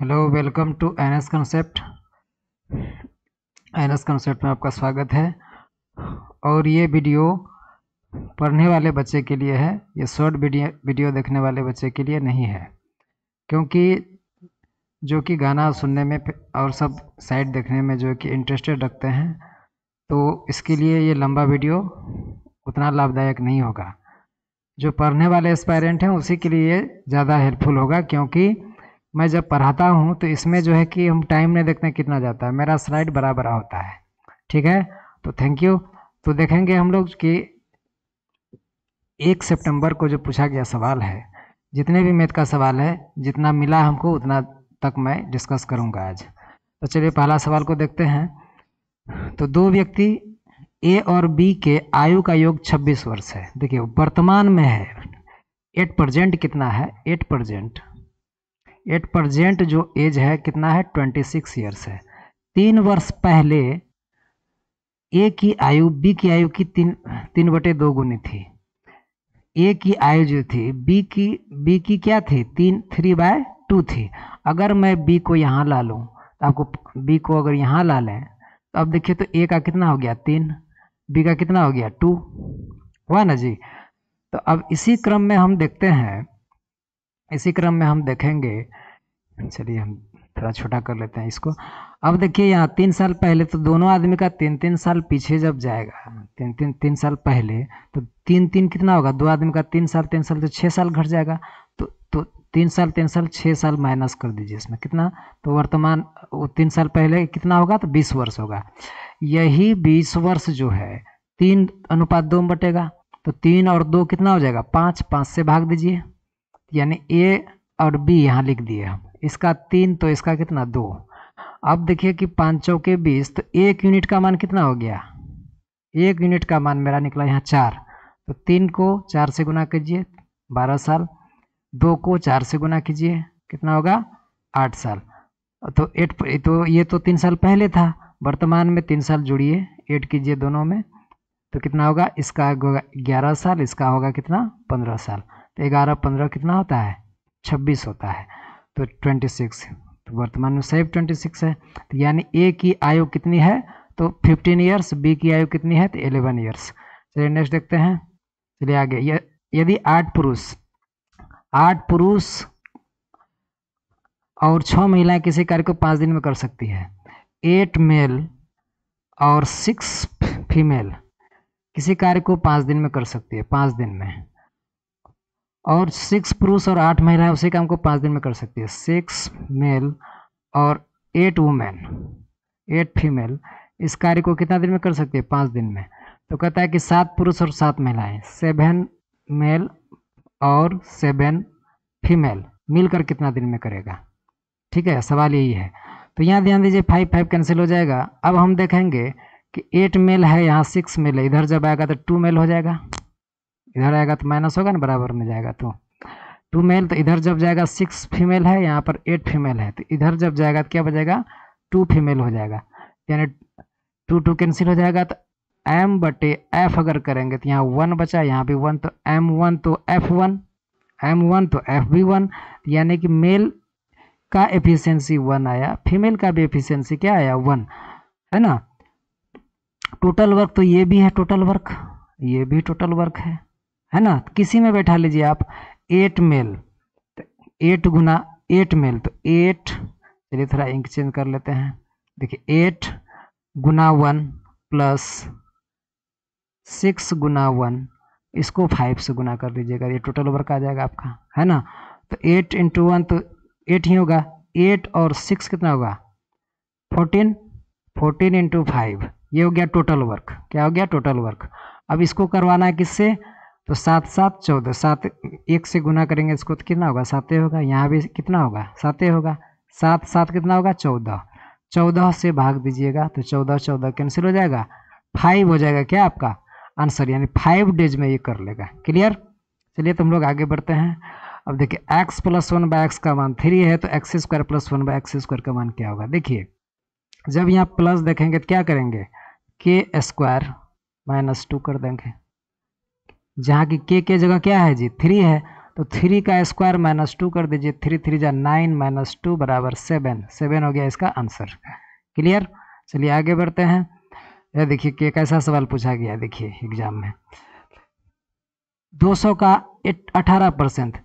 Hello, welcome to NS concept. NS concept में आपका स्वागत है। और ये वीडियो पढ़ने वाले बच्चे के लिए है, ये शॉर्ट वीडियो देखने वाले बच्चे के लिए नहीं है, क्योंकि जो कि गाना सुनने में और सब साइड देखने में जो कि इंटरेस्टेड रखते हैं, तो इसके लिए ये लंबा वीडियो उतना लाभदायक नहीं होगा। जो पढ़ने वाले एस्पायरेंट हैं उसी के लिए ज़्यादा हेल्पफुल होगा, क्योंकि मैं जब पढ़ाता हूँ तो इसमें जो है कि हम टाइम नहीं देखते कितना जाता है, मेरा स्लाइड बराबर होता है। ठीक है, तो थैंक यू। तो देखेंगे हम लोग कि 1 सितंबर को जो पूछा गया सवाल है, जितने भी मैथ का सवाल है, जितना मिला हमको उतना तक मैं डिस्कस करूँगा आज। तो चलिए पहला सवाल को देखते हैं। तो दो व्यक्ति ए और बी के आयु का योग 26 वर्ष है। देखिए वर्तमान में है, एट परजेंट कितना है, एट परजेंट जो एज है कितना है, 26 ईयर्स है। 3 वर्ष पहले ए की आयु बी की आयु की 3/2 गुनी थी। ए की आयु जो थी बी की क्या थी, 3/2 थी। अगर मैं बी को यहाँ ला लूँ, तो आपको बी को अगर यहाँ ला लें तो अब देखिए, तो ए का कितना हो गया 3, बी का कितना हो गया 2 हुआ ना जी। तो अब इसी क्रम में हम देखते हैं, इसी क्रम में हम देखेंगे। चलिए हम थोड़ा छोटा कर लेते हैं इसको। अब देखिए यहाँ 3 साल पहले, तो दोनों आदमी का 3-3 साल पीछे जब जाएगा, 3-3 साल पहले, तो 3-3 कितना होगा, दो आदमी का 3 साल 3 साल, तो 6 साल घट जाएगा। तो 3 साल 3 साल 6 साल माइनस कर दीजिए इसमें, कितना, तो वर्तमान 3 साल पहले कितना होगा, तो 20 वर्ष होगा। यही 20 वर्ष जो है 3:2 में बटेगा, तो 3 और 2 कितना हो जाएगा, 5, 5 से भाग दीजिए, यानी ए और बी यहाँ लिख दिए हम। इसका 3 तो इसका कितना 2। अब देखिए कि 5 चौके 20, तो 1 यूनिट का मान कितना हो गया, 1 यूनिट का मान मेरा निकला यहाँ 4। तो 3 को 4 से गुना कीजिए, 12 साल, 2 को 4 से गुना कीजिए, कितना होगा 8 साल। तो 8, तो ये तो 3 साल पहले था, वर्तमान में 3 साल जुड़िए, 8 कीजिए दोनों में, तो कितना होगा, इसका होगा 11 साल, इसका होगा कितना 15 साल। 11, 15 कितना होता है, 26 होता है। तो 26, तो वर्तमान में सेफ 26 है। तो यानी ए की आयु कितनी है, तो 15 ईयर्स, बी की आयु कितनी है, तो 11 ईयर्स। चलिए नेक्स्ट देखते हैं। चलिए आगे। यदि 8 पुरुष और 6 महिलाएं किसी कार्य को 5 दिन में कर सकती है, 8 मेल और 6 फीमेल किसी कार्य को 5 दिन में कर सकती है, 5 दिन में, और 6 पुरुष और 8 महिलाएं उसी काम को 5 दिन में कर सकती है, 6 मेल और 8 वुमेन, 8 फीमेल इस कार्य को कितना दिन में कर सकती है, 5 दिन में। तो कहता है कि 7 पुरुष और 7 महिलाएं, 7 मेल और 7 फीमेल मिलकर कितना दिन में करेगा। ठीक है, सवाल यही है। तो यहाँ ध्यान दीजिए 5, 5 कैंसिल हो जाएगा। अब हम देखेंगे कि 8 मेल है, यहाँ 6 मेल है, इधर जब आएगा तो 2 मेल हो जाएगा, इधर आएगा तो माइनस होगा ना, बराबर में जाएगा तो 2 मेल, तो इधर जब जाएगा 6 फीमेल है, यहाँ पर 8 फीमेल है, तो इधर जब जाएगा तो क्या बचेगा, 2 फीमेल हो जाएगा, यानी 2, 2 कैंसिल हो जाएगा। तो m/f अगर करेंगे तो यहाँ 1 बचा, यहाँ भी 1, तो m1 तो f1, m1 तो f भी 1, यानी कि मेल का एफिशिएंसी 1 आया, फीमेल का भी एफिशिएंसी क्या आया, 1 है ना। टोटल वर्क तो ये भी है, टोटल वर्क ये भी टोटल वर्क है ना। किसी में बैठा लीजिए आप, 8 मेल, 8 गुना 8 मेल, तो 8, चलिए थोड़ा इंक चेंज कर लेते हैं। देखिए 8 गुना 1 प्लस 6 गुना 1, इसको 5 से गुना कर लीजिएगा, ये टोटल वर्क आ जाएगा आपका, है ना। तो 8 × 1 तो 8 ही होगा, 8 और 6 कितना होगा, 14, 14 × 5 ये हो गया टोटल वर्क। क्या हो गया, टोटल वर्क। अब इसको करवाना है किससे, तो 7, 7, 14, 7, 1 से गुना करेंगे इसको तो कितना होगा, 7 होगा, यहाँ भी कितना होगा, 7 होगा, 7, 7 कितना होगा, 14, 14 से भाग दीजिएगा, तो 14, 14 कैंसिल हो जाएगा, 5 हो जाएगा क्या आपका आंसर, यानी 5 डेज में ये कर लेगा। क्लियर। चलिए तो हम लोग आगे बढ़ते हैं। अब देखिए x + 1/x का मान 3 है, तो x² + 1/x² का मान क्या होगा। देखिए जब यहाँ प्लस देखेंगे तो क्या करेंगे, k² -2 कर देंगे, जहाँ की k के जगह क्या है जी, 3 है, तो 3 का स्क्वायर माइनस 2 कर दीजिए, 3 × 3 = 9 माइनस 2 बराबर 7, 7 हो गया इसका आंसर। क्लियर, चलिए आगे बढ़ते हैं। यह देखिए कि कैसा सवाल पूछा गया, देखिए एग्जाम में 200 का 18%।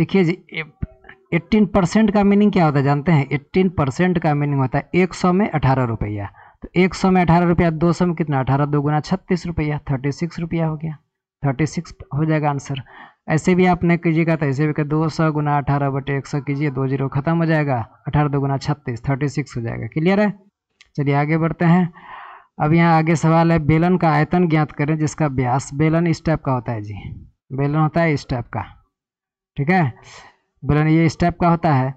देखिए जी 18% का मीनिंग क्या होता है जानते हैं? 18% का मीनिंग होता है 100 में 18 रुपया। तो 100 में 18 रुपया, 200 में कितना 18 2 × 36 रुपया, 36 रुपया हो गया, 36 हो जाएगा आंसर। ऐसे भी आपने कीजिएगा तो ऐसे भी 200 × 18/100 कीजिए, 2 0 खत्म हो जाएगा, 18 2 × 36 36 हो जाएगा। क्लियर है, चलिए आगे बढ़ते हैं। अब यहाँ आगे सवाल है बेलन का आयतन ज्ञात करें जिसका व्यास, बेलन इस टाइप का होता है जी, बेलन होता है इस टाइप का, ठीक है, बेलन ये इस टाइप का होता है।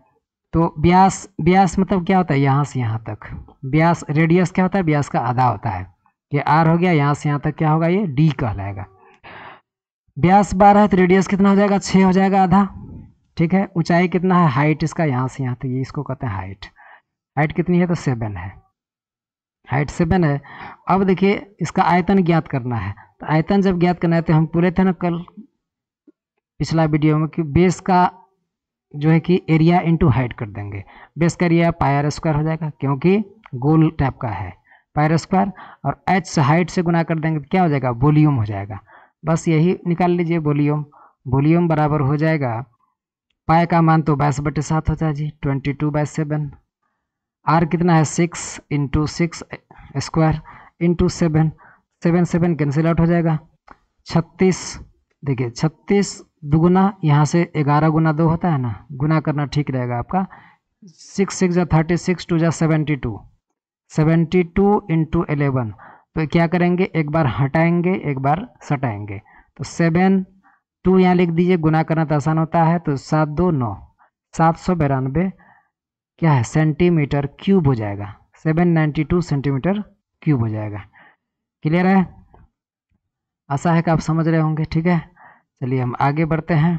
तो व्यास, व्यास मतलब क्या होता है यहाँ से यहाँ तक, व्यास रेडियस क्या होता है, व्यास का आधा होता है। ये आर हो गया, यहाँ से यहाँ तक क्या होगा ये डी कहलाएगा। व्यास 12 है तो रेडियस कितना हो जाएगा, 6 हो जाएगा आधा, ठीक है। ऊंचाई कितना है, हाइट इसका यहाँ से यहाँ तक, ये इसको कहते हैं हाइट, हाइट कितनी है तो 7 है, हाइट 7 है। अब देखिए इसका आयतन ज्ञात करना है, तो आयतन जब ज्ञात करना है तो हम पूरे थे ना कल पिछला वीडियो में कि बेस का जो है कि एरिया इंटू हाइट कर देंगे। बेस का एरिया पायर स्क्वायर हो जाएगा क्योंकि गोल टाइप का है, पायर स्क्वायर, और एच से हाइट से गुना कर देंगे तो क्या हो जाएगा, वॉल्यूम हो जाएगा। बस यही निकाल लीजिए वॉल्यूम, वॉल्यूम बराबर हो जाएगा पाई का मान तो 22/7 होता है जी, 22/7। आर कितना है 6 × 6 स्क्वायर इंटू 7 7 7 कैंसिल आउट हो जाएगा, 36। देखिए 36 दुगुना, यहाँ से 11 × 2 होता है ना, गुना करना ठीक रहेगा आपका। 6 × 6 = 36, 2 × 72, 72 × 11। तो क्या करेंगे, एक बार हटाएंगे एक बार सटाएंगे, तो 7 2 यहाँ लिख दीजिए, गुना करना तो आसान होता है। तो 7 2 9, 792 क्या है सेंटीमीटर क्यूब हो जाएगा, 792 सेंटीमीटर क्यूब हो जाएगा। क्लियर है, आशा है कि आप समझ रहे होंगे, ठीक है। चलिए हम आगे बढ़ते हैं।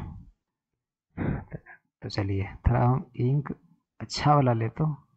तो चलिए थोड़ा इंक अच्छा वाला ले तो